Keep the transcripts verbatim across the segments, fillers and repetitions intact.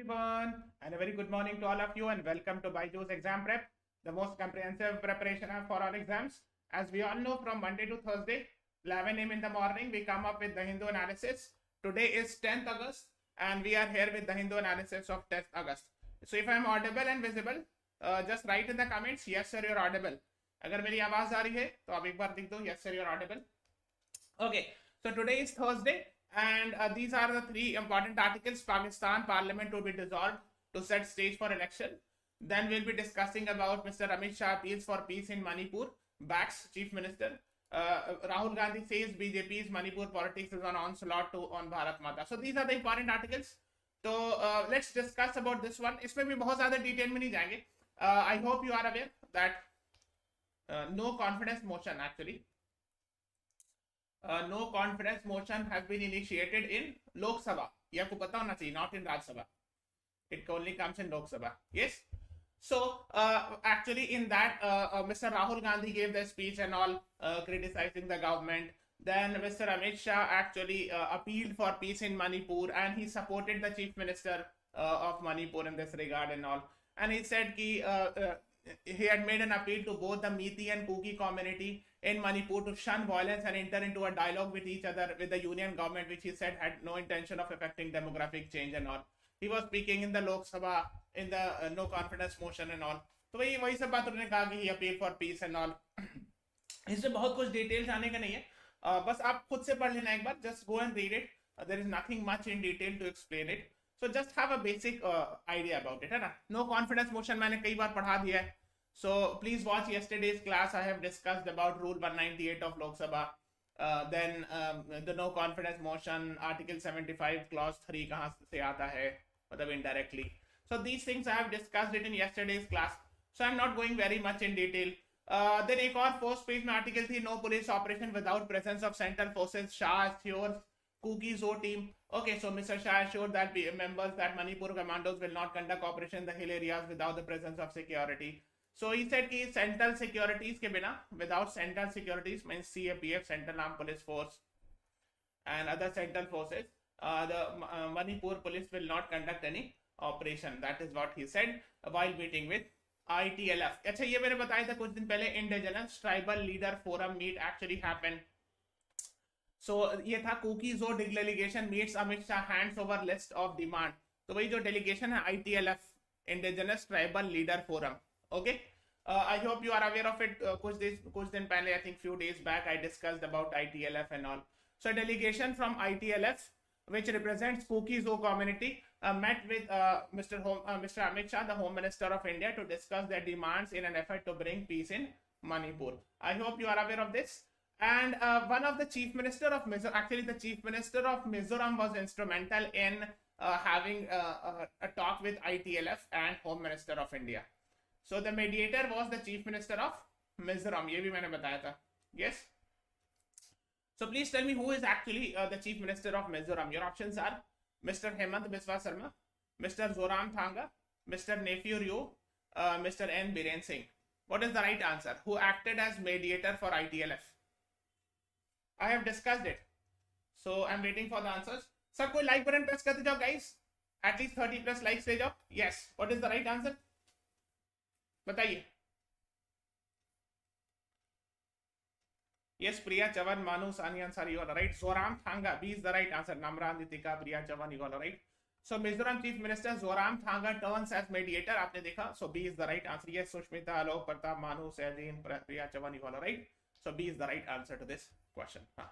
Everyone, and a very good morning to all of you, and welcome to Byju's Exam Prep, the most comprehensive preparation app for all exams. As we all know, from Monday to Thursday, eleven a m in the morning, we come up with the Hindu analysis. Today is tenth August, and we are here with the Hindu analysis of tenth August. So if I am audible and visible, uh, just write in the comments, yes sir, you are audible. Agar meri awaaz aa rahi hai, to ab ek baar likh do, yes sir, you are audible. Okay, so today is Thursday. And uh, these are the three important articles. Pakistan Parliament to be dissolved to set stage for election. Then we'll be discussing about Mister Amit Shah appeals for peace in Manipur, backs Chief Minister. Uh, Rahul Gandhi says B J P's Manipur politics is on onslaught to on Bharat Mata. So these are the important articles. So uh, let's discuss about this one. Isme bhi bahut zyada detail mein nahi jayenge. Uh, I hope you are aware that uh, no confidence motion actually. Uh, no confidence motion has been initiated in Lok Sabha. You have to pata hona chahiye, not in Raj Sabha. It only comes in Lok Sabha. Yes. So uh, actually, in that, uh, uh, Mister Rahul Gandhi gave the speech and all, uh, criticizing the government. Then Mister Amit Shah actually uh, appealed for peace in Manipur, and he supported the Chief Minister uh, of Manipur in this regard and all. And he said ki, uh, uh, he had made an appeal to both the Meitei and Kuki community in Manipur to shun violence and enter into a dialogue with each other with the union government, which he said had no intention of affecting demographic change and all. He was speaking in the Lok Sabha in the uh, no confidence motion and all. So वही वही सब बात उन्होंने कहा कि he appeal for peace and all. इसमें बहुत कुछ details आने का नहीं है, uh, बस आप खुद से पढ़ लेना एक बार. Just go and read it. Uh, there is nothing much in detail to explain it. So just have a basic uh, idea about it, है ना? No confidence motion मैंने कई बार पढ़ा दिया है. So please watch yesterday's class. I have discussed about Rule one ninety-eight of Lok Sabha, uh, then um, the no confidence motion, Article seventy-five, Clause three, kahan se aata hai, matlab indirectly. So these things I have discussed it in yesterday's class. So I'm not going very much in detail. Uh, then ek aur force page mein article thi, no police operation without presence of central forces. Shah assures Kuki-Zo team. Okay, so Mister Shah assured that members that Manipur commandos will not conduct operation in the hill areas without the presence of security. So he said ki central securities ke bina, without central securities means C A P F, Central Armed Police Force and other central forces, uh, the uh, Manipur police will not conduct any operation. That is what he said while meeting with I T L F. Achha, ye maine bataya tha kuch din pehle, Indigenous Tribal Leader Forum meet actually happened. So ye tha, Kuki-Zo delegation meets Amit Shah, hands over list of demand. So wahi jo delegation hai I T L F, Indigenous Tribal Leader Forum. Okay, uh, I hope you are aware of it. Uh, kuch days, kuch din pehle, I think few days back, I discussed about I T L F and all. So, a delegation from I T L F, which represents Kuki-Zo community, uh, met with uh, Mister Home, uh, Mister Amit Shah, the Home Minister of India, to discuss their demands in an effort to bring peace in Manipur. I hope you are aware of this. And uh, one of the Chief Minister of Mizoram, actually the Chief Minister of Mizoram was instrumental in uh, having uh, a, a talk with I T L F and Home Minister of India. So the mediator was the Chief Minister of Mizoram. Ye bhi maine bataya tha. Yes. So please tell me who is actually uh, the Chief Minister of Mizoram. Your options are Mister Hemant Biswa Sarma, Mister Zoramthanga, Mister Nephew Ryu, uh, Mister N. Biren Singh. What is the right answer? Who acted as mediator for I T L F? I have discussed it. So I am waiting for the answers. Sir, koi like button press karte jao guys. At least thirty plus likes le jao. Yes. What is the right answer? बताइए. Yes, Priya Chavan, Manu, Sani Ansari, you are right. Zoramthanga, B is the right answer. Namran, Nitika, Priya Chavan, you are right. So Mizoram Chief Minister Zoramthanga turns as mediator. आपने देखा. So B is the right answer. Yes, Sushmita, Alok, Pratap, Manu, Sahdeen, Priya Chavan, you are right. So B is the right answer to this question. हाँ.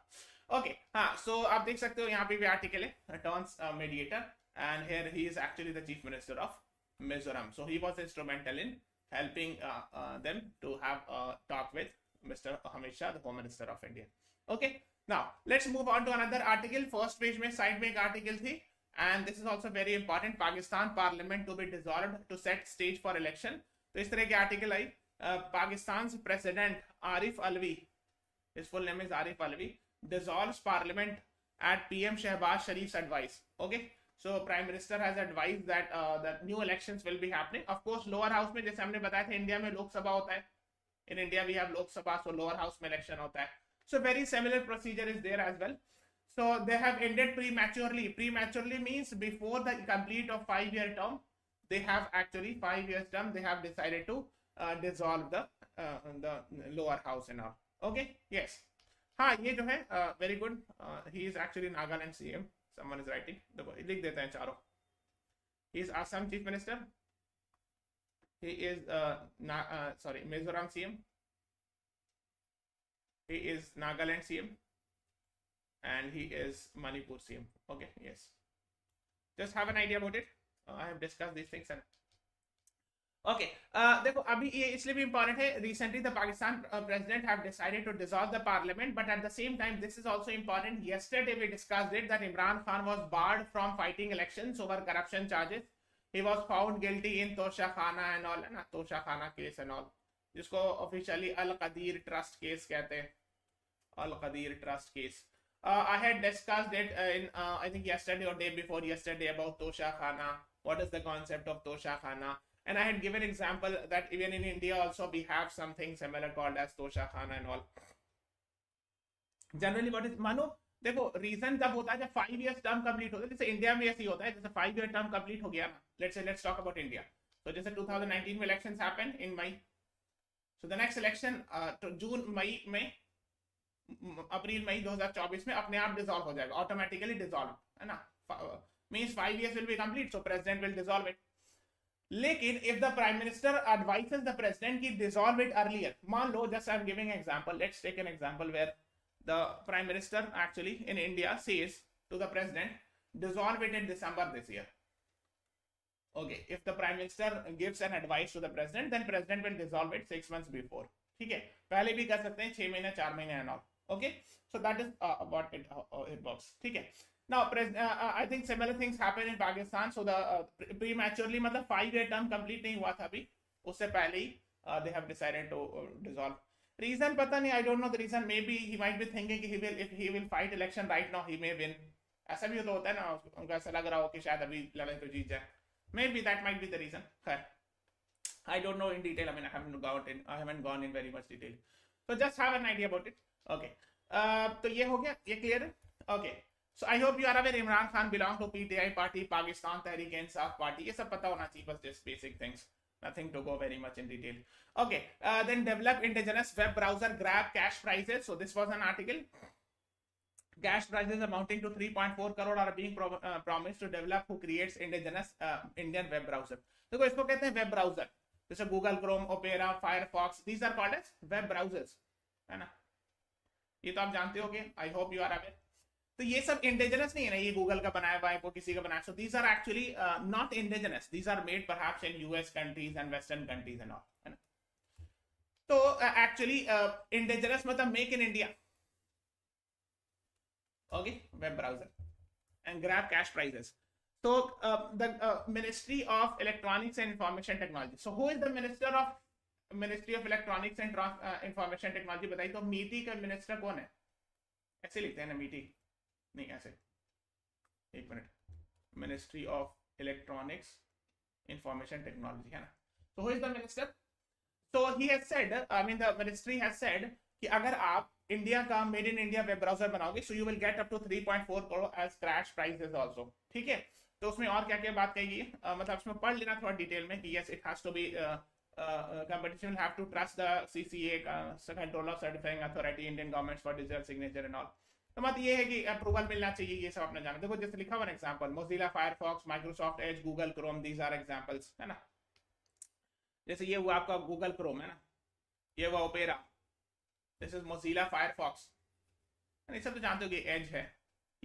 Okay. हाँ. So आप देख सकते हो यहाँ पे भी आर्टिकल है. Turns uh, mediator, and here he is actually the Chief Minister of Mizoram. So he was instrumental in helping uh, uh, them to have a talk with Mister Amit Shah, the Home Minister of India. Okay, now let's move on to another article. First page mein side mein article thi, and this is also very important. Pakistan Parliament to be dissolved to set stage for election. So is tarah ki article hai. Uh, Pakistan's President Arif Alvi, his full name is Arif Alvi, dissolves Parliament at P M Shehbaz Sharif's advice. Okay. So Prime Minister has advised that uh, that new elections will be happening. Of course, lower house में जैसे हमने बताया था, India में लोक सभा होता है. In India we have Lok Sabha, so lower house में election होता है. So very similar procedure is there as well. So they have ended prematurely. Prematurely means before the complete of five-year term, they have actually five years term. They have decided to uh, dissolve the uh, the lower house and all. Okay, yes. हाँ ये जो है very good he is actually Nagaland CM someone is writing देखो लिख देते हैं चारों ही is Assam chief minister he is sorry Mizoram CM he is Nagaland CM and he is Manipur CM okay yes just have an idea about it I have discussed this things and okay देखो अभी ये इसलिए भी इंपॉर्टेंट है recently the Pakistan president have decided to dissolve the parliament but at the same time this is also important yesterday we discussed it that Imran Khan was barred from fighting elections over corruption charges he was found guilty in Toshakhana and all है ना Toshakhana case and all जिसको officially Al Qadir trust case कहते हैं Al Qadir trust case I had discussed it in I think yesterday और day before yesterday about Toshakhana what is the concept of Toshakhana And I had given example that even in India also we have something similar called as Tosha Khana and all. Generally, what is mano? देखो reason तब होता है जब five years term complete होता है जैसे India में ऐसी होता है जैसे five year term complete हो गया ना. Let's say let's talk about India. So जैसे twenty nineteen में elections happened in May. So the next election uh, to June May में अप्रैल मई twenty twenty-four में अपने आप dissolve हो जाएगा. Automatically dissolve है ना. Means five years will be complete. So president will dissolve it. लेकिन if the prime minister advises the president ki dissolve it earlier मान लो just I'm giving an example let's take an example where the prime minister actually in India says to the president dissolve it in December this year okay if the prime minister gives an advice to the president then president will dissolve it six months before ठीक है पहले भी कर सकते हैं छह महीने चार महीने and all okay so that is uh, what it, uh, it works ठीक है Now, uh, I think similar things happen in Pakistan. So the uh, pre prematurely, मतलब five-year term complete नहीं हुआ था अभी. उससे पहले ही uh, they have decided to uh, dissolve. Reason पता नहीं. I don't know the reason. Maybe he might be thinking कि he will if he will fight election right now he may win. ऐसा भी तो होता है ना. उनको ऐसा लग रहा हो कि शायद अभी लड़ाई तो जीत जाए. Maybe that might be the reason. खैर, I don't know in detail. I mean, I haven't gone in. I haven't gone in very much detail. So just have an idea about it. Okay. Uh, तो ये हो गया. ये clear है? Okay. So I hope you are aware Imran Khan belongs to P T I party, Pakistan Tehreek-e-Insaf party. ये सब पता होना चाहिए बस just basic things. Nothing to go very much in detail. Okay, uh, then develop indigenous web browser, grab cash prizes. So this was an article. Cash prizes amounting to three point four crore are being pro uh, promised to develop who creates indigenous uh, Indian web browser. देखो इसको कहते हैं web browser. जैसे Google Chrome, Opera, Firefox. These are called as web browsers. है ना? ये तो आप जानते होंगे. I hope you are aware. तो ये सब इंडिजिनस नहीं है ना ये गूगल का बनाया हुआ है को किसी का बनाया so these are actually not indigenous these are made perhaps in US countries and western countries and all है ना तो एक्चुअली इंडिजिनस मतलब make in India okay web browser and grab cash prizes so the ministry of electronics and information technology so who is the minister of ministry of electronics and information technology बताइए तो मीटी का minister कौन है ऐसे लिखते हैं ना मीटी नहीं ऐसे एक minute ministry of electronics information technology है ना तो who is the minister so he has said I mean the ministry has said कि अगर आप इंडिया का made in India web browser बनाओगे so you will get up to three point four crore as crash prizes also ठीक है तो उसमें और क्या-क्या बात कही गई है मतलब उसमें पढ़ लेना थोड़ा डिटेल में कि yes it has to be competition have to trust the CCA control of certifying authority Indian government for digital signature and all तो मत ये है कि अप्रूवल मिलना चाहिए ये सब आपने जाना देखो जैसे लिखा हुआ example Mozilla Firefox Microsoft Edge Google Chrome these are examples है ना जैसे ये हुआ आपका गूगल क्रोम है ना ये हुआ Opera this is Mozilla Firefox ये सब तो जानते हो कि एज है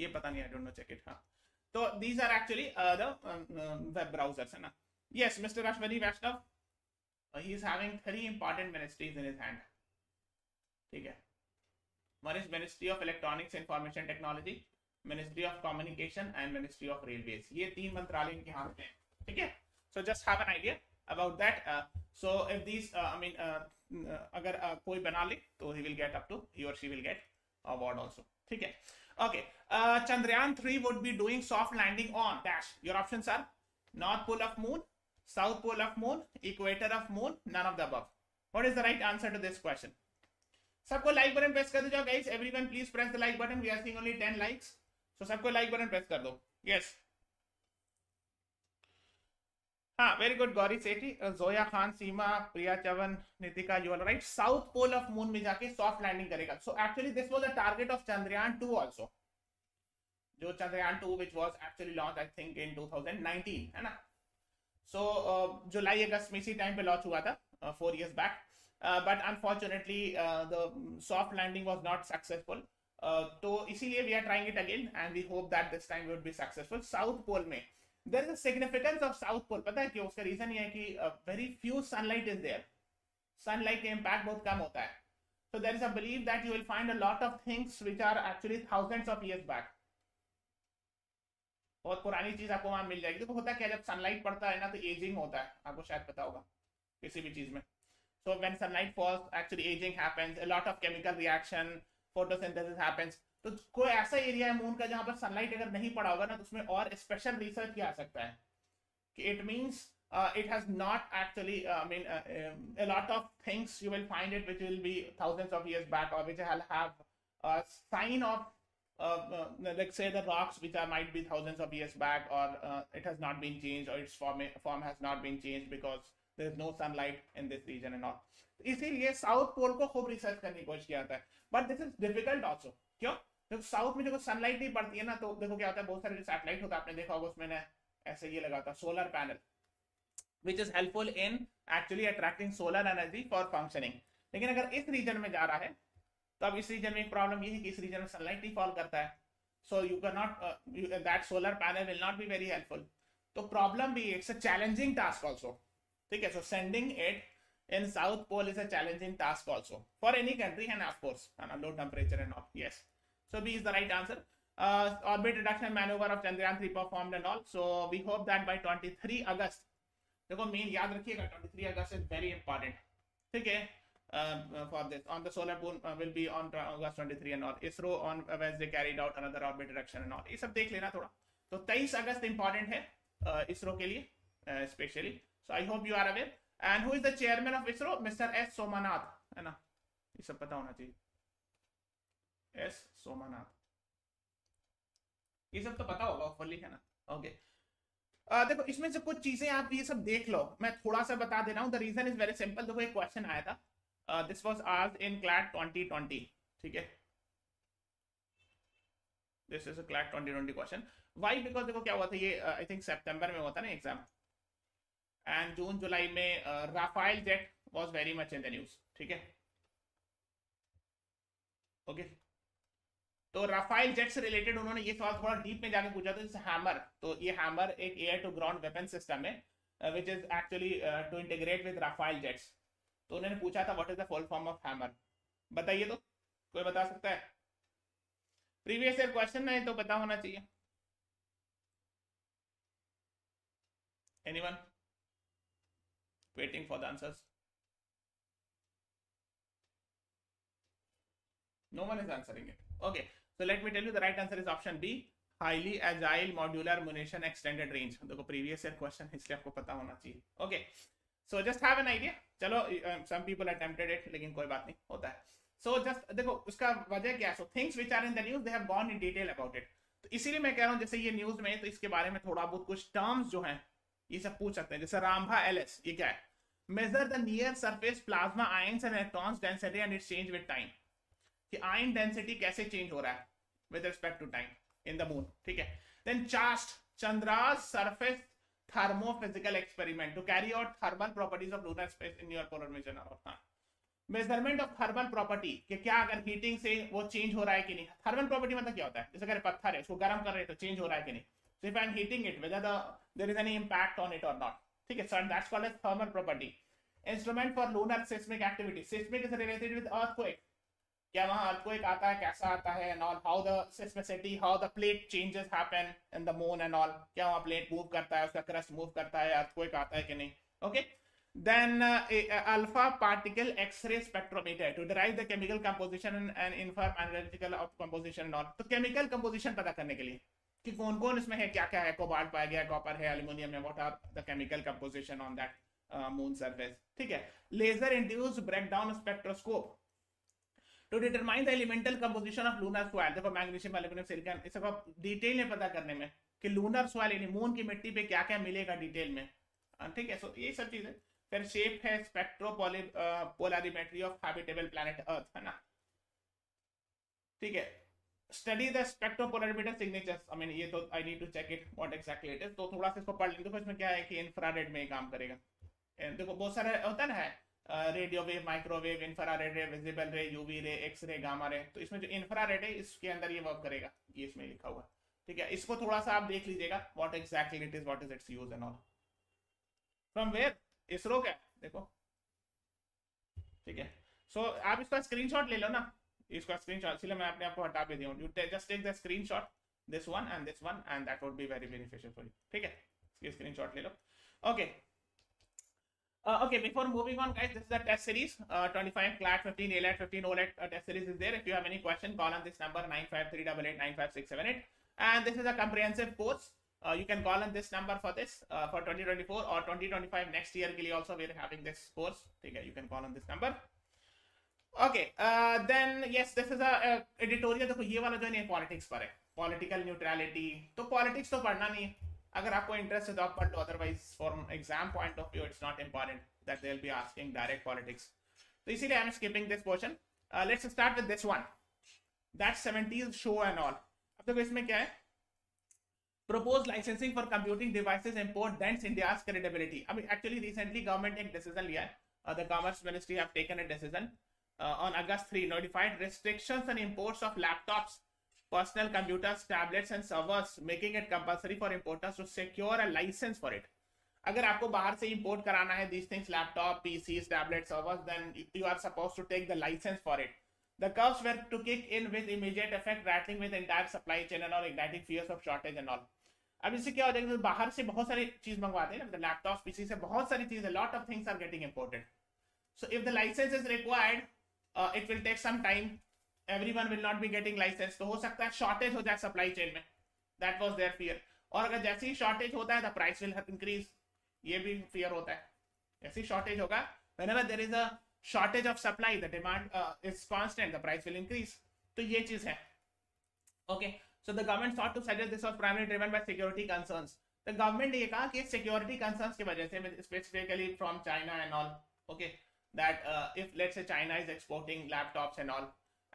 ये पता नहीं I don't know check it हां तो these are actually the web browsers है ना yes mister Ashwini Vaishnaw he is having three important ministries in his hand ठीक है One is Ministry of Electronics Information Technology, Ministry of Communication, and Ministry of Railways. ये तीन मंत्रालय इनके हाथ में हैं, ठीक है? So just have an idea about that. Uh, so if these, uh, I mean, uh, अगर uh, कोई बना ले, तो he will get up to, he or she will get award also, ठीक है? Okay. Uh, Chandrayaan three would be doing soft landing on dash. Your options are North Pole of Moon, South Pole of Moon, Equator of Moon, none of the above. What is the right answer to this question? सबको like button press कर दो जाओ guys everyone please press the like button we are seeing only ten likes so so, सबको like button press कर दो. Yes हाँ very good Gauri Sethi, Zoya Khan, Seema, Priya Chavan, Nitika, you are right. South pole of moon में जाके soft landing करेगा. So actually this was the target of Chandrayaan two also, जो Chandrayaan two which was actually launch I think in two thousand nineteen, है ना. सो जुलाई अगस्त में इसी time पे launch हुआ था four years back, but unfortunately the soft landing was not successful. तो इसीलिए we are trying it again and we hope that this time would be successful. South pole में there is a significance of south pole. पता है क्यों? उसका reason ये है कि uh, very few sunlight is there. Sunlight के impact बहुत कम होता है. So there is a belief that you will find a lot of things which are actually thousands of years back. बहुत पुरानी चीज आपको वहां मिल जाएगी. देखो होता क्या है, जब sunlight पड़ता है ना तो aging होता है. आपको शायद पता होगा किसी भी चीज में. So when sunlight falls, actually aging happens. A lot of chemical reaction, photosynthesis happens. तो कोई ऐसा एरिया है मून का जहां पर सनलाइट अगर नहीं पड़ा होगा ना, तो उसमें और स्पेशल रिसर्च किया जा सकता है कि it means it has not actually I mean a lot of things you will find it which will be thousands of years back और which have a sign of let's say the rocks which are might be thousands of years back और it has not been changed और its form form has not been changed because there is no sunlight in this region and all. इसीलिए south pole को खूब research करने की कोशिश किया जाता है, but this is difficult also. क्यों? साउथ में जो सनलाइट नहीं पड़ती है ना, तो देखो क्या होता है, बहुत सारे सैटेलाइट होता है, आपने देखा होगा उसमें ना ऐसे ये लगा था solar panel, which is helpful in actually attracting solar energy for functioning. लेकिन अगर इस रीजन में जा रहा है तो अब इस रीजन में एक प्रॉब्लम ये है कि इस रीजन में सनलाइट नहीं फॉल करता है, so you can not that solar panel will not be very helpful. तो प्रॉब्लम भी, it's a challenging task also. ठीक है, so sending it in south pole is a challenging task also for any country and of course on a low temperature and all. Yes, so B is the right answer. Uh, orbit reduction maneuver of Chandrayaan three performed and all, so we hope that by twenty-three August. देखो मेन याद रखिएगा twenty-three August is very important. ठीक है, uh, for this on the solar moon uh, will be on August twenty-three and all. ISRO on Wednesday carried out another orbit reduction and all. ये सब देख लेना थोड़ा. तो twenty-three अगस्त important है uh, ISRO के लिए uh, especially. So I hope you are aware. And who is the chairman of ISRO? Mister S. Somanath, है ना, ये सब पता होना चाहिए. S. Somanath, ये सब तो पता होगा फुल्ली, है ना. Okay okay. uh, देखो इसमें से कुछ चीजें आप ये सब देख लो, मैं थोड़ा सा बता दे रहा हूँ. The reason is very simple. देखो एक क्वेश्चन आया था, this was asked in CLAT twenty twenty. ठीक है, this is a CLAT twenty twenty question. Why? Because देखो क्या हुआ था, ये आई थिंक सितंबर में हुआ था ना एग्जाम, एंड जून जुलाई में Rafale jet was very much in the news. ठीक है, ओके. तो राफेल जेट से रिलेटेड उन्होंने ये सवाल थोड़ा डीप में जाके पूछा था, जैसे हैमर. तो ये हैमर एक air to ground weapon system है which is actually to integrate with Rafale jets. तो उन्होंने पूछा था what is the full form of HAMMER, बताइए. तो कोई बता सकता है? प्रीवियस ईयर क्वेश्चन है तो पता होना चाहिए. Anyone waiting for the answers? No one is answering it. Okay, so let me tell you the right answer is option B, highly agile modular munition extended range. देखो previous year question इसलिए आपको पता होना चाहिए. Okay, so just have an idea. चलो uh, some people attempted it, लेकिन कोई बात नहीं, होता है. So just देखो उसका वजह क्या है. So things which are in the news they have gone in detail about it. तो इसीलिए मैं कह रहा हूँ जैसे ये न्यूज में, तो इसके बारे में थोड़ा बहुत कुछ टर्म्स जो हैं ये सब पूछ सकते हैं. जैसे रामभा एलएस, ये क्या है? Measure the near surface plasma ions and electrons density and its change with time, कि आयन डेंसिटी कैसे चेंज हो रहा है with respect to time in the moon. ठीक है, then ChaSTE, Chandra's surface thermophysical experiment to carry out thermal properties of lunar space in your polar region. और measurement of thermal property, कि क्या अगर हीटिंग से वो चेंज हो रहा है कि नहीं. थर्मल प्रॉपर्टी मतलब क्या होता है? जैसे अगर पत्थर है उसको गर्म कर रहे हैं तो चेंज हो रहा है कि नहीं. So if I'm heating it, whether the there is any impact on it or not. ठीक है, so that's called as thermal property. Instrument for lunar seismic activity. Seismic is related with earthquake. क्या वहाँ earthquake आता है, कैसा आता है and all. How the seismicity, how the plate changes happen in the moon and all. क्या वहाँ plate move करता है, उसका crust move करता है, earthquake आता है कि नहीं. Okay. Then uh, alpha particle X-ray spectrometer to derive the chemical composition and, and infer analytical of composition and all. तो chemical composition पता करने के लिए कि कौन कौन इसमें है, क्या क्या है. कोबाल्ट पाया गया, कॉपर है, एल्यूमिनियम है. What are the chemical composition on that moon surface. ठीक है, laser induced breakdown spectroscope to determine the elemental composition of lunar soil, देखो मैग्नीशियम एल्यूमिनियम सिलिकॉन इस सब आप डिटेल में पता करने में कि लूनर सॉइल यानी मून की मिट्टी पे क्या क्या मिलेगा डिटेल में, ठीक है। सो ये सब चीजें, फिर शेप है spectropolarimetry of habitable planet Earth, है ना, ठीक है। Study the spectropolarimeter signatures, I mean ये तो I need to check it what exactly it is, तो थोड़ा सा इसको पढ़ लेंगे। तो इसमें क्या है कि इंफ्रारेड में ही काम करेगा, देखो बहुत सारे होता ना है, radio wave, microwave, infrared ray, visible ray, UV ray, X ray, gamma ray, तो इसमें जो इंफ्रारेड है इसके अंदर ये वर्क करेगा, ये इसमें लिखा हुआ है, ठीक है। इसको थोड़ा सा आप देख लीजिएगा what exactly it is, what is its use and all, from where ISRO का देखो, ठीक है। सो आप इसका स्क्रीनशॉट ले लो ना, इसका स्क्रीनशॉट इसलिए मैं अपने आप को हटा भी दिया हूं, you just take the screenshot, this one and this one and that would be very beneficial for you, ठीक है। इसके स्क्रीनशॉट ले लो, okay okay. Before moving on guys, this is the test series twenty-five C L A T fifteen A L A T fifteen O L A T uh, test series is there, if you have any question call on this number nine five three eight eight nine five six seven eight, and this is a comprehensive course, uh, you can call on this number for this uh, for twenty twenty-four or twenty twenty-five next year ke liye also we are having this course, theek hai, you can call on this number, okay. uh then yes, this is a uh, editorial, देखो ये वाला जो है politics पर है, political neutrality, तो politics तो पढ़ना नहीं है, अगर आपको इंटरेस्ट है तो आप पढ़ लो, otherwise from exam point of view it's not important that they will be asking direct politics, तो इसीलिए I am skipping this portion. Let's start with this one, that seventies show and all. अब देखो इसमें क्या है, proposed licensing for computing devices import dents India's credibility। अब actually recently government ने एक डिसीजन लिया है, the commerce ministry have taken a decision Uh, on August third, notified restrictions on imports of laptops, personal computers, tablets and servers, making it compulsory for importers to secure a license for it। अगर आपको बाहर से import कराना है these things, laptop, P Cs, tablets, servers, then you are supposed to take the license for it। The curbs were to kick in with immediate effect, rattling with entire supply chain and all, igniting fears of shortage and all। अब इससे क्या हो जाएगा, बाहर से बहुत सारी चीज मंगवाते हैं ना, लैपटॉप, पीसी से बहुत सारी चीज, lot of things are getting imported। So if the license is required, Uh, it will take some time, everyone will not be getting license, तो हो सकता है shortage हो जाए supply chain में, that was their fear। और अगर जैसे ही shortage होता है the price will increase, ये भी fear होता है, जैसे ही shortage होगा, whenever there is a shortage of supply the demand uh, is constant, the price will increase, तो ये चीज है, okay। So the government sought to suggest this was primarily driven by security concerns। The government ये कहा कि security concerns की वजह से, specifically from China and all, okay, that uh, if let's say China is exporting laptops and all,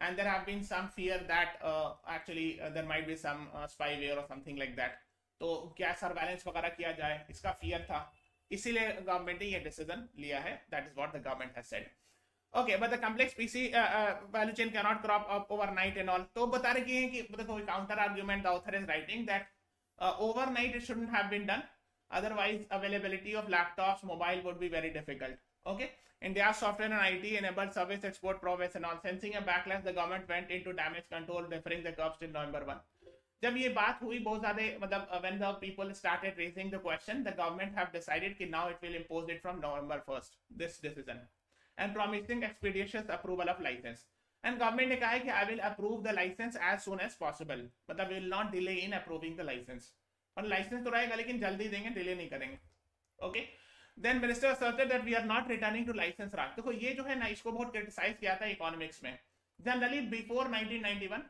and there have been some fear that uh, actually uh, there might be some uh, spyware or something like that, तो क्या surveillance वगैरह किया जाए, इसका fear था, इसीलिए government ने ये decision लिया है, that is what the government has said, okay। But the complex P C uh, uh, value chain cannot crop up overnight and all, तो बता रहे हैं कि देखो counter argument the author is writing that uh, overnight it shouldn't have been done, otherwise availability of laptops, mobile would be very difficult, okay। India's software and I T enabled service export prowess and all, sensing a backlash the government went into damage control, deferring the curbs till November first। जब ये बात हुई बहुत ज़्यादा, मतलब when the people started raising the question, the government have decided कि now it will impose it from November first, this decision, and promising expeditious approval of license। And government ने कहा है कि I will approve the license as soon as possible, मतलब we will not delay in approving the license, और license तो रहेगा लेकिन जल्दी देंगे, delay नहीं करेंगे, okay। Then minister asserted that we are not returning to license राख। देखो ये जो है ना, इसको बहुत क्रिटिसाइज किया था इकोनॉमिक्स में। Generally before nineteen ninety-one,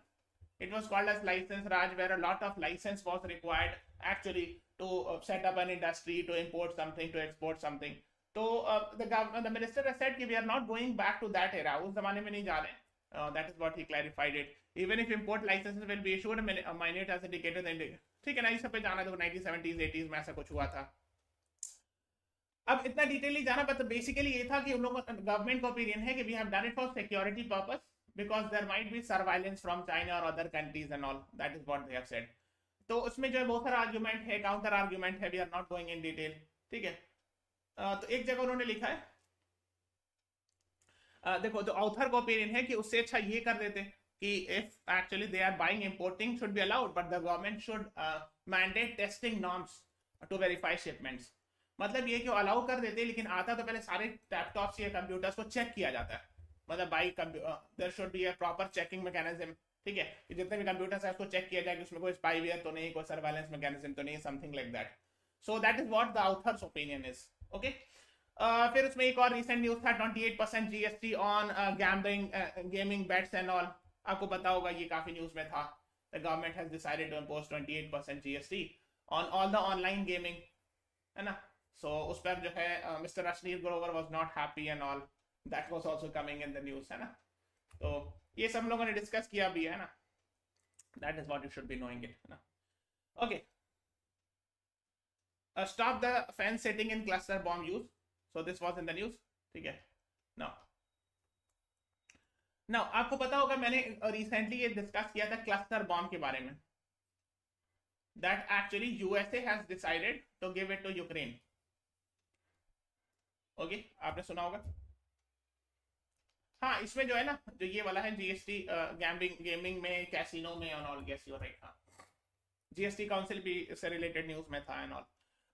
it was called as license raj, where a lot of license was required actually to set up an industry, to import something, to export something। तो uh, the government, the minister has said that we are not going back to that era, उस जमाने में नहीं जा रहे। Uh, that is what he clarified it। Even if import licenses will be issued, a minute as indicated in the, ठीक है ना, इस सब पे जाना, देखो nineteen seventies, eighties में ऐसा कुछ हुआ था। अब इतना डिटेल नहीं जाना, बट बेसिकली ये था कि उन लोगों का, गवर्नमेंट का ओपिनियन है कि we have done it for security purpose, because there might be surveillance from China और other countries and all, that is what they have said. तो उसमें जो है बहुत सारा आर्ग्यूमेंट है, काउंटर आर्ग्यूमेंट है, we are not going in detail, ठीक है। uh, तो एक जगह उन्होंने लिखा है, uh, देखो तो ऑथर का ओपिनियन है कि उससे अच्छा ये कर देते कि if actually they are buying, importing should be allowed, but the government should mandate testing norms to verify shipments. मतलब ये कि अलाउ कर देते, लेकिन आता तो पहले सारे लैपटॉप्स या कंप्यूटर्स को चेक किया जाता है, मतलब by there should be a proper checking mechanism, ठीक है, कि जितने भी कंप्यूटर्स हैं उसको चेक किया जाए कि उसमें कोई स्पाईवेयर तो नहीं, कोई सर्वेलेंस मैकेनिज्म तो नहीं, something like that. So that is what the authors opinion is, okay. Uh, फिर उसमें एक और recent news था अट्ठाईस percent GST on uh, gambling, uh, gaming bets and all. आपको पता होगा ये काफी न्यूज में था. The government has decided to impose twenty-eight percent G S T on all the online gaming, है ना? So उस पर जो है uh, Mister Rajneesh Grover was not happy and all. That was also coming in the news, है ना? तो ये सब लोगों ने डिस्कस किया भी है ना. That is what you should be knowing it, है ना? Okay. Uh, stop the fence sitting in cluster bomb use. So this was in the news, ठीक है? Now, now आपको पता होगा मैंने recently ये discuss किया था cluster bomb के बारे में. That actually U S A has decided to give it to Ukraine. Okay, आपने सुना होगा. हाँ, इसमें जो है ना, जो ये वाला है G S T gambling, gaming में, casino में और all, yes you're right. G S T Council भी इससे related news में था and all.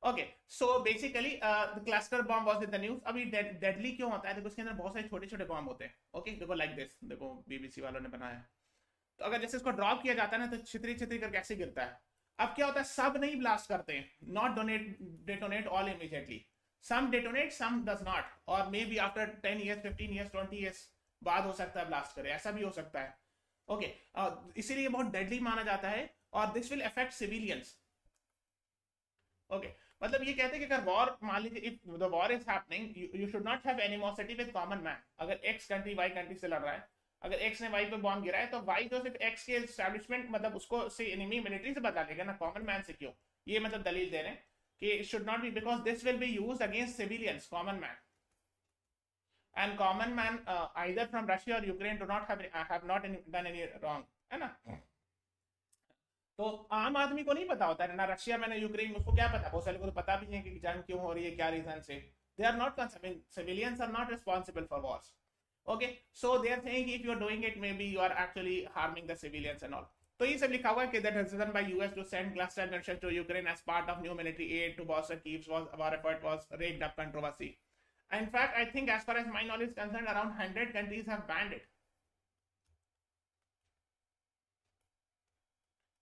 Okay, so basically uh, the cluster bomb was in the news. अभी dead, deadly क्यों होता है? देखो इसके अंदर बहुत सारे छोटे-छोटे बॉम्ब होते हैं. Okay, देखो like this. देखो B B C वालों ने बनाया. तो अगर जैसे इसको ड्रॉप किया जाता है ना तो छितरी-छितरी करके ऐसे गिरता है. अब क्या होता है? सब नहीं ब्लास्ट करते हैं. Not donate, detonate all immediately. Some detonate, some does not. और maybe after ten years, fifteen years, twenty years बाद हो सकता है ब्लास्ट करे. ऐसा भी हो सकता है. Okay, uh, इसीलिए बहुत डेडली माना जाता है. और this will affect civilians. Okay. मतलब ये कहते हैं कि अगर वॉर मान लीजिए if the war is happening you should not have animosity with common man. अगर एक्स कंट्री वाई कंट्री से लड़ रहा है, अगर एक्स ने वाई पे बॉम्ब गिराया तो वाई जो सिर्फ एक्स के एस्टैब्लिशमेंट मतलब उसको से एनिमी मिलिट्री से बता लेगा ना, कॉमन मैन से क्यों? ये मतलब दलील दे रहे हैं कि should not be because this will be used against civilians, common man. And common man either from Russia और Ukraine do not have have not done any wrong, है ना? तो आम आदमी को नहीं पता होता है ना रशिया मैंने यूक्रेन, उसको क्या पता? बहुत सारे को तो पता भी नहीं कि जंग क्यों हो रही है, क्या रीजन से. They are not concern, civilians are not responsible for wars. Okay, so they are saying if you are doing it may be you are actually harming the civilians and all. तो ये सब लिखा हुआ है कि that decision by US to send cluster mission to Ukraine as part of new military aid to bolster Kyiv's was war effort was wrecked up controversy. In fact I think as far as my knowledge concern around hundred countries have banned it.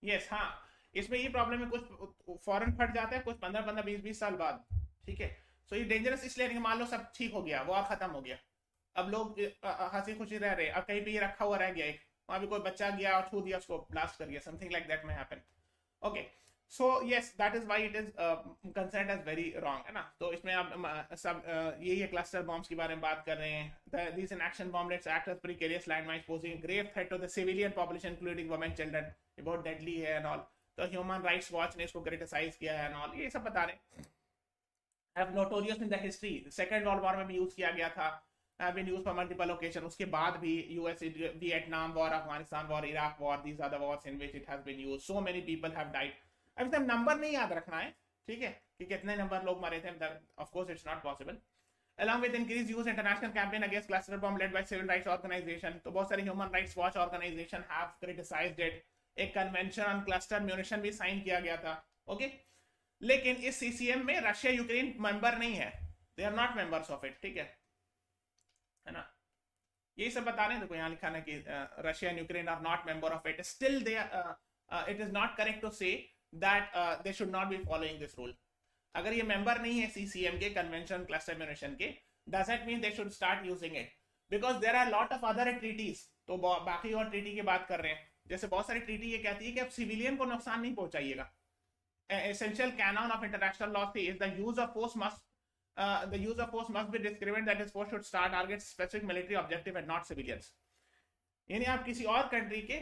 Yes, हाँ, इसमें ये problem है कुछ फॉरन फट जाता है, कुछ पंद्रह पंद्रह बीस बीस साल बाद, ठीक है? सो ये डेंजरस इसलिए नहीं, मान लो सब ठीक हो गया, वो अब खत्म हो गया, अब लोग हंसी खुशी रह रहे हैं, अब कहीं पे ये रखा हुआ रह गया, एक वहाँ भी कोई बच्चा गया और छू दिया उसको, ब्लास्ट कर गया, समथिंग लाइक दैट में happen. Okay, so yes that is why it is concern as very wrong, है ना? तो इसमें आप सब यही है क्लस्टर बॉम्ब्स के बारे में बात कर रहे हैं. These action bomblets act as precarious landmines posing grave threat to the civilian population including women, children. ये बहुत डेडली है एंड ऑल. तो ह्यूमन राइट्स वॉच ने इसको क्रिटिसाइज किया है एंड ऑल, ये सब बता रहे हैं. Notorious in the history, second world war में भी यूज किया गया था, have been used for multiple occasion. उसके बाद भी US Vietnam war, Afghanistan war, Iraq war, these are the wars in which it has been used. So many people have died. अब इसमें नंबर नहीं याद रखना है, ठीक है, कि कितने नंबर लोग मरे थे. Of course it's not possible. along with increased use international campaign against cluster bomb led by civil rights organization. तो बहुत सारी human rights watch organization have criticized it. एक कन्वेंशन ऑन क्लस्टर म्यूनिशन भी sign किया गया था. Okay, लेकिन इस सीसीएम में रशिया यूक्रेन मेंबर नहीं है, they are not members of it, ठीक है, है ना? यही सब बता रहे हैं. देखो यहाँ लिखा ना कि Russia and Ukraine are not member of it. Still they it is not correct to say that they should not be following this rule. अगर ये मेंबर नहीं है सीसीएम के, कन्वेंशन क्लस्टर म्यूनिशन के, does it mean they should start using it because there are lot of other treaties. तो बाकी और treaty की बात कर रहे हैं, जैसे बहुत सारी ट्रीटी ये कहती है कि आप सिविलियन को नुकसान नहीं पहुंचाइएगा. Essential canon of international law is the use of force must the use of force must be discriminate, that is force should start target specific military objective and not civilians. यानी आप किसी और country के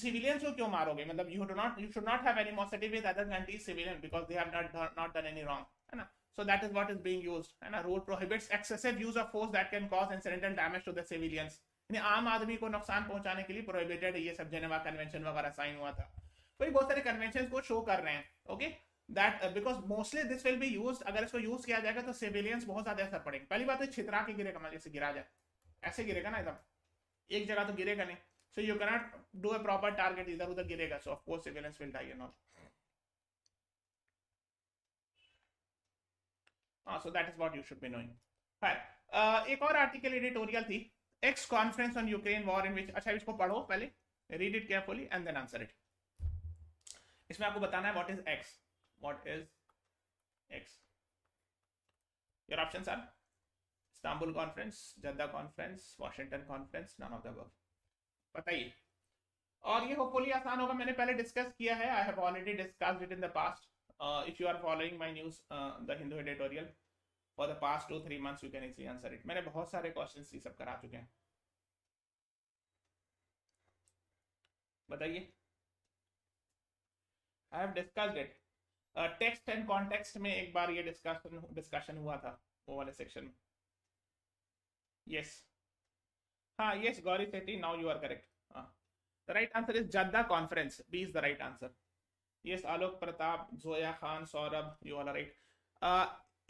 civilians uh, को क्यों मारोगे? मतलब you do not you should not have animosity with other countries civilian because they have not not done any wrong, है ना? So that is what is being used, है ना? Rule prohibits excessive use of force that can cause incidental damage to the civilians. आम आदमी को नुकसान पहुंचाने के लिए प्रोहिबिटेड है. ये सब जेनेवा कन्वेंशन वगैरह साइन हुआ था. तो ये बहुत सारे कन्वेंशंस को शो कर रहे हैं. Okay, that because mostly this will be used. अगर इसको यूज किया जाएगा तो सिविलियंस बहुत ज्यादा असर पड़ेगा. पहली बात तो छितरा के गिरेगा, मान जैसे गिरा जाए ऐसे गिरेगा ना, एकदम एक जगह तो गिरेगा नहीं. So you can not do a proper target, इधर उधर गिरेगा. So of course civilians will die and all. हां, so that is what you should be knowing. Fine, एक और आर्टिकल एडिटोरियल थी, X conference on Ukraine war in which. अच्छा, इसको पढ़ो पहले, read it carefully and then answer it. इसमें आपको बताना है what is X, what is X. Your options are Istanbul Conference, Jeddah Conference, Washington Conference, none of the above. बताइए. और ये होपफुली आसान होगा, मैंने पहले डिस्कस किया है. I have already discussed it in the past. If you are following my news the Hindu editorial for the past two three months you can easily answer it. मैंने बहुत सारे क्वेश्चंस ये सब करा चुके हैं. बताइए. I have discussed it. Text and context में एक बार ये डिस्कशन डिस्कशन हुआ था वो वाले सेक्शन में. यस हाँ yes Gauri Sethi, now you are correct. हाँ the right answer is Jeddah conference. B is the right answer. Yes Alok Pratap, Zoya Khan, Saurabh, you are right.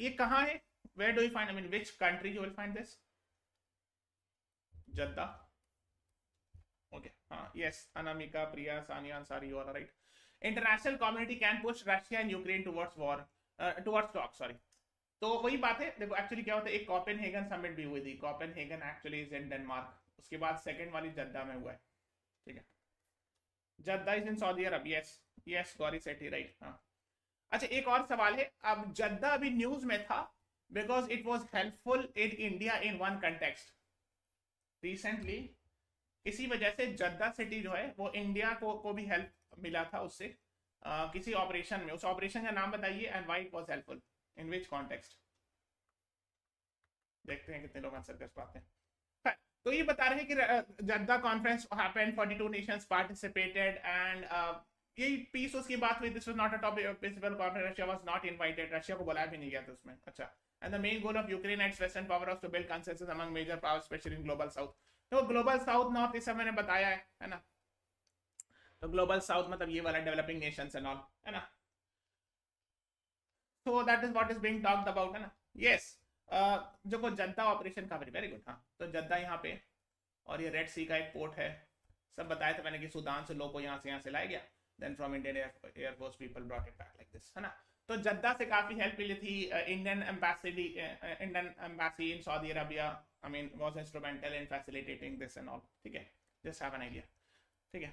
ये कहाँ है? Where do you find, I mean which country you will find this? Jeddah. Okay हाँ yes Anamika, Priya, Sania Ansari, you are right. International community can push Russia and Ukraine towards war towards talk sorry. तो वही बात है. देखो actually क्या होता है, एक कोपेनहेगन समिट भी हुई थी. Copenhagen actually is in Denmark. उसके बाद सेकंड वाली जद्दा में हुआ है. ठीक है, Jeddah is in Saudi Arabia. Yes yes Gauri Sethi right. हाँ अच्छा एक और सवाल है. अब जद्दा अभी न्यूज में था because it was helpful in India in one context. Recently इसी वजह से जद्दा सिटी जो है वो इंडिया को को भी हेल्प मिला था उससे uh, किसी ऑपरेशन में. उस ऑपरेशन का नाम बताइए and why it was helpful in which context. देखते हैं कितने लोग आंसर कर पाते हैं. तो ये बता रहे हैं कि जद्दा कॉन्फ्रेंस हैपेंड, बयालीस नेशंस पार्टिसिपेटेड एंड ये पीस उसकी बात हुई. This was not a topic of principal conference. Russia was not invited. Russia को बुलाया भी नहीं गया था उसमें. अच्छा and the main goal of Ukraine and western power was to build consensus among major power specially in global south. तो global south north इस सब मैंने बताया है है ना. तो ग्लोबल साउथ मतलब ये वाला डेवलपिंग नेशंस एंड ऑल है ना. So that is what is being talked about है ना. यस जो को Jeddah operation Kaveri, very good. हाँ तो जद्दा यहाँ पे और ये रेड सी का एक पोर्ट है. सब बताया था मैंने कि सूडान से लोगों को यहाँ से यहाँ से लाया गया. Then from Indian airforce people brought it back like this है ना. तो जद्दा से काफी हेल्प मिली थी. Indian embassy Indian embassy in Saudi Arabia I mean was instrumental in facilitating this and all. ठीक है, just have an idea. ठीक है,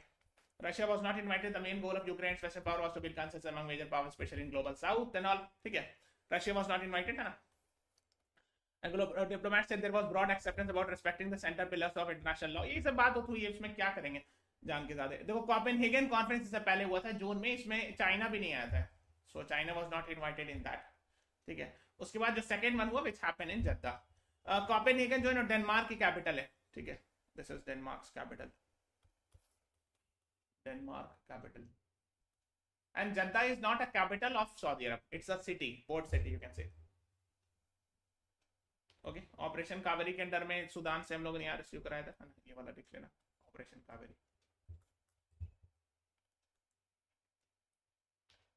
Russia was not invited. The main goal of Ukraine's special power was to build consensus among major powers, especially in global south and all. ठीक है, Russia was not invited है ना. And global diplomats said there was broad acceptance about respecting the center pillars of international law. ये सब बात होती हुई है, इसमें क्या करेंगे जान के ज़्यादा. देखो Copenhagen conference इससे पहले हुआ था जून में. इसमें चाइना भी नहीं आया था. So China was not invited in that. ठीक है, उसके बाद जो second one हुआ which happened in Jeddah. Copenhagen uh, जो है ना डेनमार्क की कैपिटल है. ठीक है, this is Denmark's capital. Denmark capital and Jeddah is not a capital of Saudi Arabia. It's a city, port city you can say. Okay, operation Kaveri के under में Sudan से हम लोगों ने यहाँ रिसीव कराया था. ये वाला लिख लेना, operation Kaveri.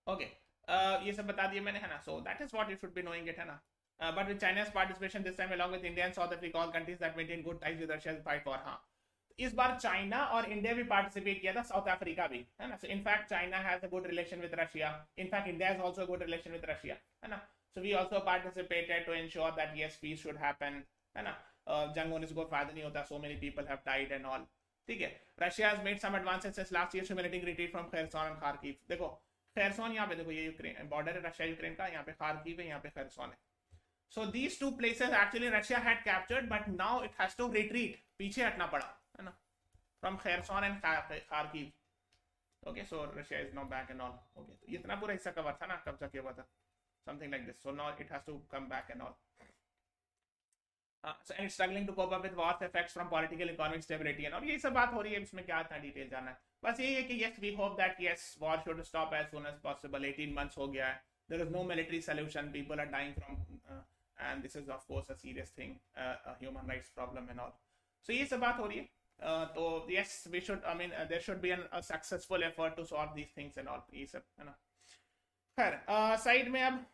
Okay okay, uh, ये सब बता दिए मैंने है ना. So that is what you should be knowing it है ना. Uh, but with China's participation this time, along with India and South Africa, all countries that maintain good ties with Russia fight for. हाँ, इस बार China और India भी participate किया था, South Africa भी है ना. So in fact, China has a good relation with Russia. In fact, India has also a good relation with Russia, है ना. So we also participated to ensure that yes, peace should happen, है ना. जंग होने से कोई फायदा नहीं होता. So many people have died and all. ठीक है, Russia has made some advances since last year's humiliating retreat from Kherson and Kharkiv. देखो, Kherson यहाँ पे देखो, ये यूक्रेन बॉर्डर है रशिया यूक्रेन का. यहाँ पे Kharkiv है, यहाँ पे Kherson है. So these two places actually Russia had captured, but now it has to retreat. पीछे हटना पड़ा, है ना? From Kherson and Kharkiv. Okay, so Russia is now back and all. Okay, तो इतना पूरा हिस्सा कवर था ना, कब्जा किया हुआ था. Something like this. So now it has to come back and all. Uh, so and it's struggling to cope up with war's effects from political, economic stability and all. ये सब बात हो रही है, इसमें क्या था डिटेल जाना है. बस यही है कि yes, we hope that yes, war should stop as soon as possible. eighteen months हो गया है. There is no military solution. People are dying from uh, and this is of course a serious thing, uh, a human rights problem and all. So ये सब बात हो रही है. uh, तो yes we should, I mean uh, there should be an, a successful effort to solve these things and all. ये सब है ना. खैर साइड में अब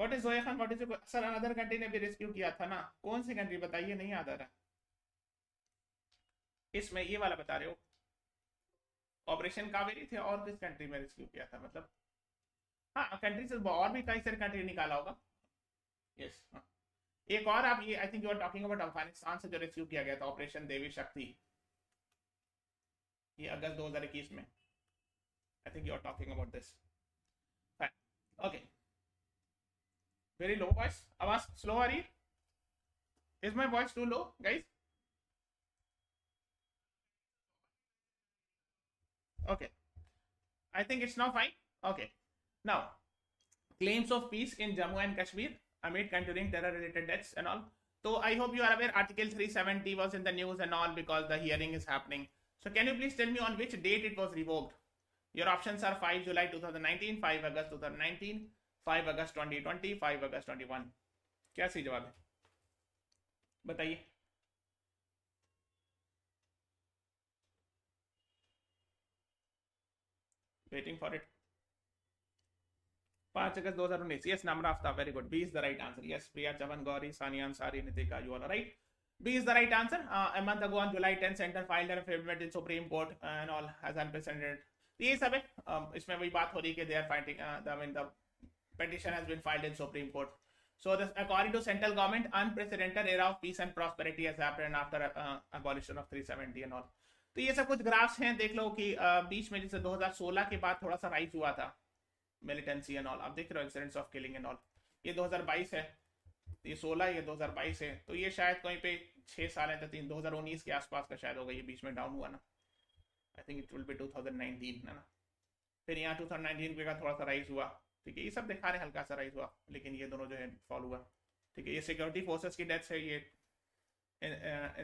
what is Zoya Khan, what is sir another country ने भी रेस्क्यू किया था ना. कौन सी कंट्री बताइए, नहीं याद आ रहा. इसमें ये वाला बता रहे हो ऑपरेशन कावेरी थे और किस कंट्री में रेस्क्यू किया था. मतलब हाँ कंट्री से और भी कई सारे कंट्री निकाला होगा. Yes yes. हाँ. एक और आप ये I think you are talking about Afghanistan से जो रेस्क्यू किया गया था ऑपरेशन देवी शक्ति. ये अगस्त दो हज़ार इक्कीस में I think you are talking about this. Okay very low voice. Awaaz slow aa rahi hai? Is my voice too low, guys? Okay, I think it's now fine. Okay, now claims of peace in Jammu and Kashmir amid continuing terror-related deaths and all. So I hope you are aware Article three seventy was in the news and all because the hearing is happening. So can you please tell me on which date it was revoked? Your options are five July two thousand nineteen, five August two thousand nineteen, five August twenty twenty, five August twenty-one. क्या सही जवाब है? बताइए. Waiting for it. five August twenty nineteen. Yes, Namra Aftab, very good. B is the right answer. Yes, Priya Chavan, Gauri, Sania Ansari, Nitika, you all are right. B is the right answer. Uh, a month ago on July tenth, Center filed an affidavit in Supreme Court uh, and all has unprecedented. Yes, sir. Um, इसमें वही बात हो रही कि they are fighting. Uh, the, I mean, the petition has been filed in Supreme Court. So, this, according to central government, unprecedented era of peace and prosperity has happened after uh, abolition of three seventy and all. तो ये सब कुछ graphs हैं, देख लो कि uh, बीच में जैसे दो हज़ार सोलह के बाद थोड़ा सा राइज हुआ था मिलिटेंसी एंड ऑल. आप देख रहे हो incidents of killing and all. ये दो हज़ार बाईस है, ये सोलह, ये दो हज़ार बाईस है. तो ये शायद कहीं पे छह साल है, तो तीन दो हज़ार उन्नीस के आसपास का शायद होगा. ये बीच में डाउन हुआ ना, I think it will be two thousand nineteen है ना. फिर यहाँ टू थाउजेंड नाइनटीन के का थोड़ा सा राइज हुआ. ठीक है, ये सब दिखा रहे हैं हल्का सा राइज हुआ, लेकिन ये दोनों जो है फॉल हुआ. ठीक है, ये सिक्योरिटी फोर्सेस की डेथ्स है, ये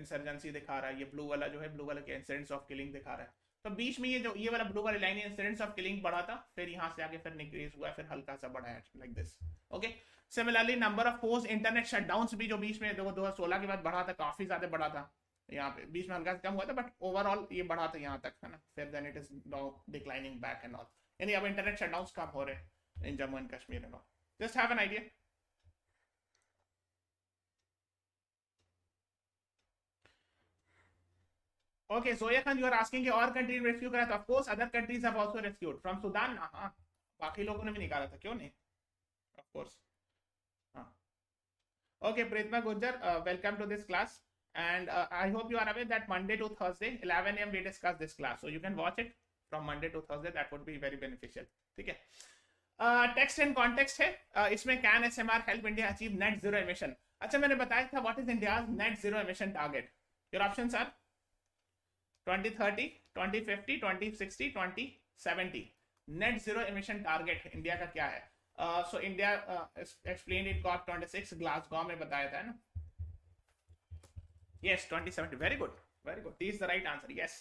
इंसर्जेंसी दिखा रहा है, ये ब्लू वाला जो है ब्लू वाला के इंसिडेंट्स ऑफ किलिंग दिखा रहा है. तो बीच में ये जो ये वाला ब्लू वाली लाइन इंसिडेंट्स ऑफ किलिंग बढ़ा था, फिर यहाँ से आगे फिर इंक्रीज हुआ, फिर हल्का सा बढ़ा है like this. Okay, similarly number of force internet shutdowns भी जो बीच में दो हजार सोलह के बाद बढ़ा था, काफी ज्यादा बढ़ा था. यहाँ पे बीच में हल्का कम हुआ था, बट ओवरऑल ये बढ़ा था यहाँ तक, है ना. फिर then it is now declining back and all. यानी अब इंटरनेट शटडाउन्स कम हो रहे हैं in Jammu and Kashmir and all. Just have an idea. Okay, Zoya Khan, you are asking कि और कंट्री रेस्क्यू करा था. Of course, other countries have also rescued from Sudan. हाँ, बाकी लोगों ने भी निकाला था, क्यों नहीं? Of course. हाँ. Okay, Pritma Gujjar, uh, welcome to this class, and uh, I hope you are aware that Monday to Thursday, eleven A M we discuss this class, so you can watch it from Monday to Thursday. That would be very beneficial. ठीक है. Text and context है. Uh, इसमें can S M R help India achieve net zero emission? अच्छा, मैंने बताया था what is India's net zero emission target? Your options are twenty thirty, twenty fifty, twenty sixty, twenty seventy. Net zero emission target India का क्या है? uh, so India uh, explained it COP twenty-six Glasgow में बताया था ना. Yes, twenty seventy. Very good, very good. D is the right answer. Yes,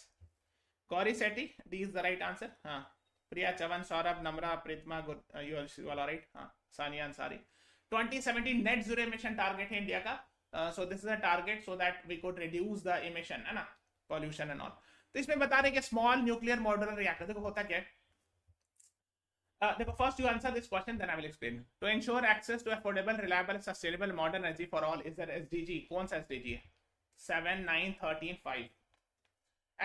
Gauri Sethi, D is the right answer. हाँ, Priya Chavan, Saurabh, Namra, Pritma, uh, you all are right. हाँ, Sania Ansari. twenty seventy net zero emission target है India का. uh, so this is a target so that we could reduce the emission, है ना, pollution and all. तो इसमें बता रहे कि स्मॉल न्यूक्लियर मॉड्यूलर रिएक्टर, देखो होता क्या है. देखो, first you answer this question, then I will explain. To ensure access to affordable, reliable, sustainable modern energy for all is that SDG. कौन सा एसडीजी है? Seven nine thirteen five.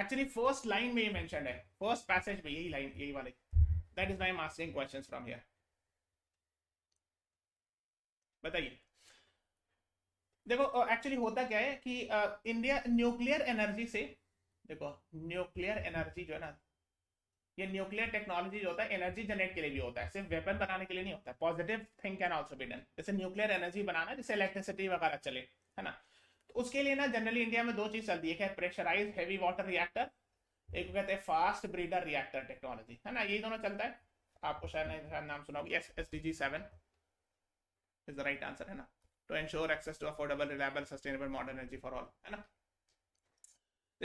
Actually first line में ये mention है, first passage में यही line, यही वाले. That is my I am asking questions from here. बताइए, देखो एक्चुअली होता क्या है कि इंडिया न्यूक्लियर एनर्जी से, देखो न्यूक्लियर एनर्जी जो है ना, ये न्यूक्लियर टेक्नोलॉजी जो होता है एनर्जी जनरेट के लिए भी होता है, सिर्फ वेपन बनाने के लिए नहीं होता है. Positive thing can also be done. जैसे न्यूक्लियर एनर्जी बनाना, जैसे इलेक्ट्रिसिटी वगैरह चले, है ना. तो उसके लिए ना जनरली इंडिया में दो चीज चलती है, एक प्रेशराइज हैवी वाटर रिएक्टर, एक कहते हैं फास्ट ब्रीडर रिएक्टर टेक्नोलॉजी, है ना. यही दोनों चलता है. आपको शायद नाम सुना होगा. Yes, SDG seven is the right answer, है ना. To ensure access to affordable, reliable, sustainable, modern energy for all, है ना.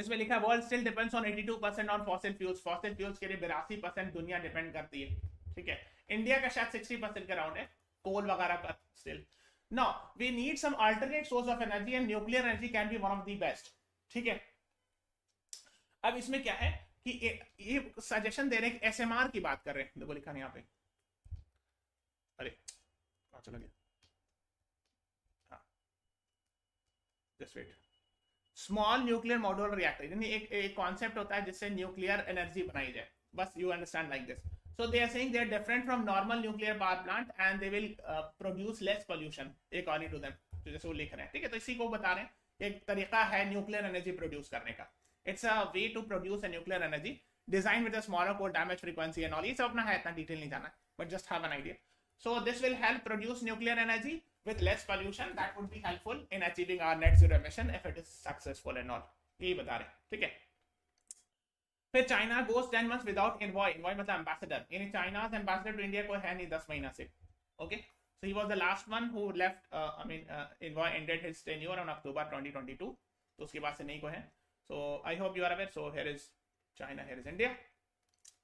इसमें लिखा world still depends on eighty-two percent on fossil fuels. Fossil fuels के लिए eighty-two percent दुनिया depend करती है. ठीक है, इंडिया का शायद sixty percent का राउंड है, कोल वगैरह का still. Now we need some alternate source of energy and nuclear energy can be one of the best. ठीक है, अब इसमें क्या है कि ये सजेशन दे रहे हैं कि एसएमआर की बात कर रहे हैं. देखो लिखा नहीं यहाँ पे, अरे कहाँ चला गया. Just wait. Small nuclear modular reactor, यानी एक एक कॉन्सेप्ट होता है जिससे न्यूक्लियर एनर्जी बनाई जाए, बस. You understand like this. So they are saying they are different from normal nuclear power plant and they will produce less pollution according to them. तो जैसे वो लिख रहे हैं, ठीक है, तो इसी को बता रहे हैं एक तरीका है न्यूक्लियर एनर्जी प्रोड्यूस करने का. It's a way to produce a nuclear energy design with a smaller core, damage frequency and all. ये सब अपना है, इतना डिटेल नहीं जाना, but just have an idea. So this will help produce nuclear energy with less pollution. That would be helpful in achieving our net zero emission if it is successful and not. ये बता रहे ठीक है. फिर China goes ten months without envoy. Envoy मतलब ambassador. यानी China's ambassador to India कोई है नहीं दस महीना से. Okay so he was the last one who left. I mean envoy ended his tenure on October twenty twenty two. तो उसके बाद से नहीं को है. So I hope you are aware. So here is China, here is India.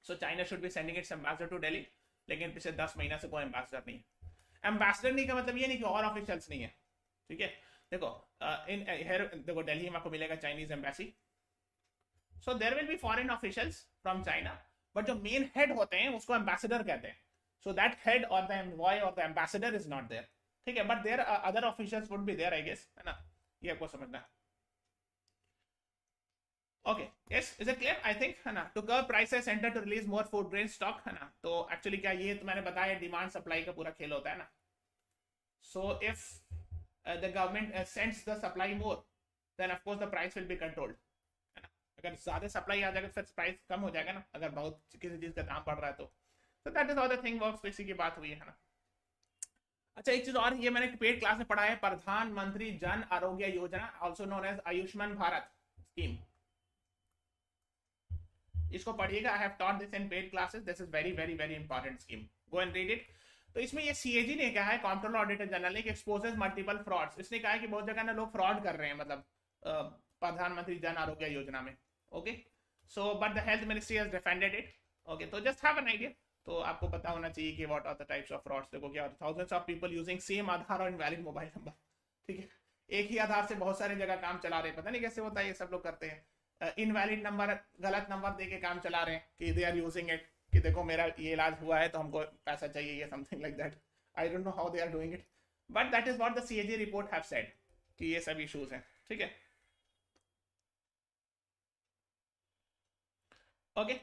So China should be sending its ambassador to Delhi. लेकिन पिछले दस महीना से कोई एम्बेसडर नहीं है. एम्बेसडर नहीं का मतलब ये नहीं कि और ऑफिशियल्स नहीं है. ठीक है देखो इन देखो दिल्ली में आपको मिलेगा Chinese embassy. So there will be foreign officials from China, but जो मेन हेड होते हैं उसको एम्बेसडर कहते हैं. सो दैट हेड और द एनवॉय और the ambassador is not there. ठीक है but there other officials would be there I guess, है ना. ये आपको समझना है. Okay, yes, is it clear? I think, है ना. To curb prices, center to release more food grain stock, है ना. तो actually क्या ये तो मैंने बताया demand supply का पूरा खेल होता है ना. So if uh, the government uh, sends the supply more, then of course the price will be controlled, है ना. अगर ज़्यादा supply आ जाएगा फिर price कम हो जाएगा ना. अगर बहुत किसी चीज़ का दाम बढ़ रहा है तो. So that is how the thing works. इसी की बात हुई है ना. अच्छा एक चीज और ये मैंने पेड क्लास में पढ़ा है, प्रधानमंत्री Jan Arogya Yojana also known as Ayushman Bharat scheme. इसको पढ़िएगा. I have taught this in paid classes. This is very very very important scheme. Go and read it. तो इसमें ये सीएजी ने कहा है, कंट्रोलर ऑडिटर जनरल ने, कि एक्सपोजेस मल्टीपल फ्रॉड्स. इसने कहा है कि बहुत जगह ना लोग फ्रॉड कर रहे हैं, मतलब प्रधानमंत्री जन आरोग्य योजना में. Okay so but the health ministry has defended it. Okay तो जस्ट हैव एन आइडिया. तो आपको पता होना चाहिए कि what are the types of frauds. देखो क्या thousands of people using same Aadhaar और इनवैलिड मोबाइल नंबर. ठीक है एक ही आधार से बहुत सारी जगह काम चला रहे हैं. पता नहीं कैसे होता है, ये सब लोग करते हैं. इनवैलिड uh, नंबर, गलत नंबर दे के काम चला रहे हैं कि दे आर यूजिंग इट, कि देखो मेरा ये इलाज हुआ है तो हमको पैसा चाहिए, ये something like that. I don't know how they are doing it, but that is what the CAG report have said, कि ये सब इश्यूज हैं. ठीक है okay.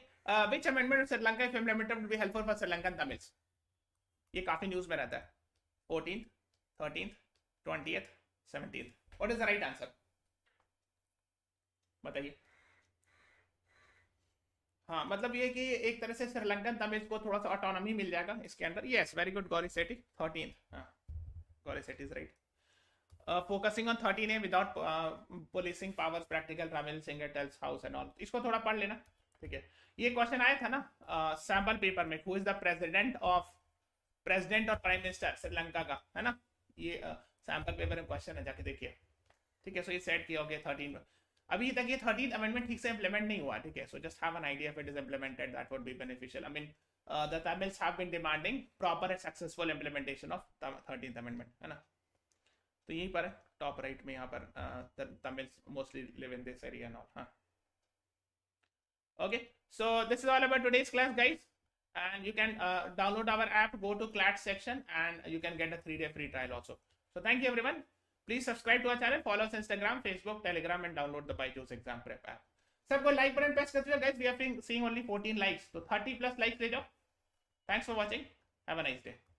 Which amendment Sri Lanka film limited will be helpful for Sri Lankan Tamils. ये काफी न्यूज में रहता है. Fourteen thirteen twentieth seventeen. What is the right answer बताइए. हाँ मतलब ये कि एक तरह से श्रीलंकन तमिल को थोड़ा सा ऑटोनॉमी मिल जाएगा इसके अंदर. Yes very good Gauri Sethi. Thirteen हाँ Gauri Sethi is right. Focusing on thirteen A without policing powers practical travel single tells house and all. इसको थोड़ा पढ़ लेना. ठीक है ये क्वेश्चन आया था ना सैम्पल uh, पेपर में. Who is the president of president और प्राइम मिनिस्टर श्रीलंका का, है ना. ये सैम्पल uh, पेपर में क्वेश्चन है, जाके देखिए. ठीक है सो ये सेट किया हो गया थर्टीन. अभी तक ये थर्टीन अमेंडमेंट ठीक से इम्प्लीमेंट नहीं हुआ. ठीक है so just have an idea if it is implemented that would be beneficial. I mean the Tamils have been demanding proper and successful implementation of thirteen amendment, है ना. तो यहीं पर टॉप राइट में यहाँ पर Tamils mostly live in this area and all. हाँ okay so this is all about today's class guys, and you can download our app, go to CLAT section and you can get a three day free trial also. So thank you everyone. Please subscribe to our channel, follow us on Instagram, Facebook, Telegram, and download the Byju's exam prep app. सबको like button press कर दीजिए guys. We are seeing only fourteen likes, तो thirty plus likes ले जाओ. Thanks for watching. Have a nice day.